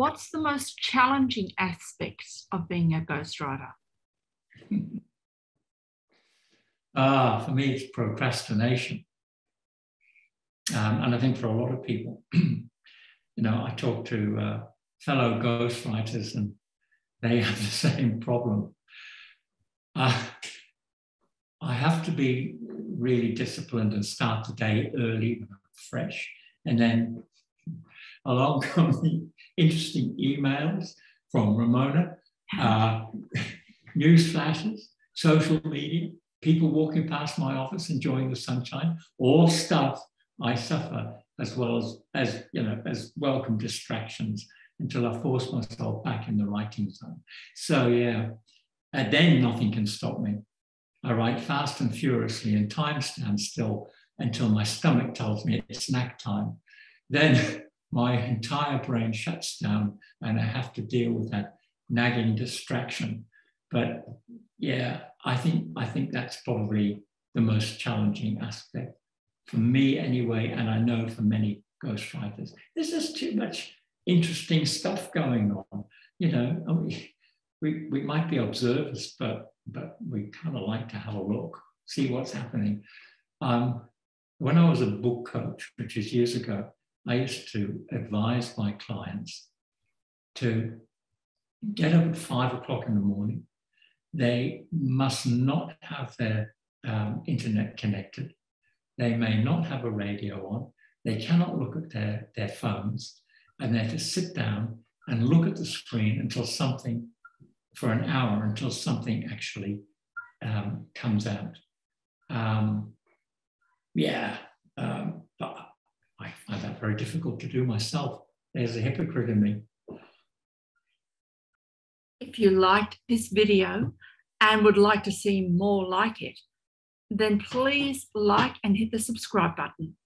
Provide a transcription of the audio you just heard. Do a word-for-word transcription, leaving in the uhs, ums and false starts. what's the most challenging aspects of being a ghostwriter? Ah, for me, it's procrastination. Um, and I think for a lot of people, you know, I talk to uh, fellow ghostwriters and they have the same problem. Uh, I have to be really disciplined and start the day early when I'm fresh. And then along come the interesting emails from Ramona, uh, news flashes, social media, people walking past my office enjoying the sunshine, all stuff I suffer as well as, as, you know, as welcome distractions until I force myself back in the writing zone. So yeah, and then nothing can stop me. I write fast and furiously and time stands still until my stomach tells me it's snack time. Then my entire brain shuts down and I have to deal with that nagging distraction. But yeah, I think, I think that's probably the most challenging aspect for me anyway, and I know for many ghostwriters. There's just too much interesting stuff going on. You know, I mean, we, we might be observers, but, but we kind of like to have a look, see what's happening. Um, when I was a book coach, which is years ago, I used to advise my clients to get up at five o'clock in the morning. They must not have their um, internet connected. They may not have a radio on. They cannot look at their, their phones, and they're to sit down and look at the screen until something, for an hour, until something actually um, comes out. Um, yeah, um, but I find that very difficult to do myself. There's a hypocrite in me. If you liked this video and would like to see more like it, then please like and hit the subscribe button.